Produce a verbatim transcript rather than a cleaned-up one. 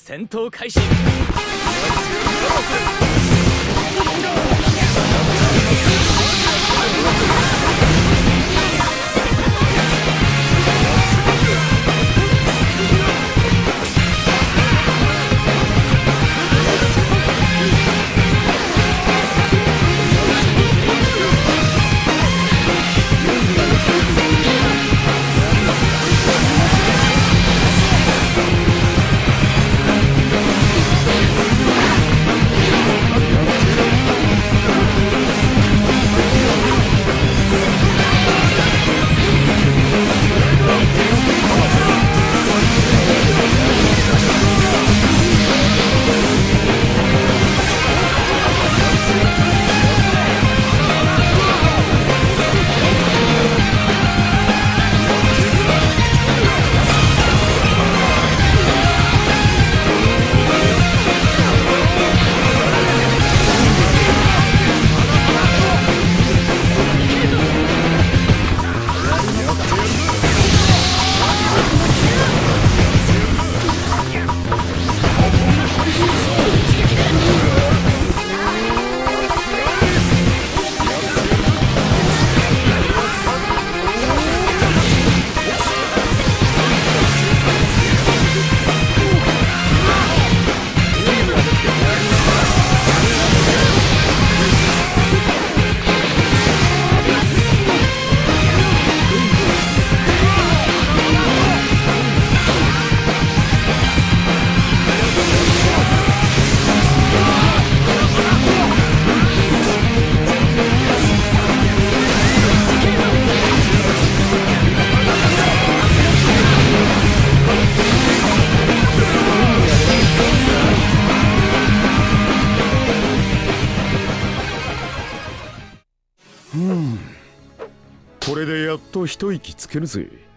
戦闘開始。これでやっと一息つけるぜ。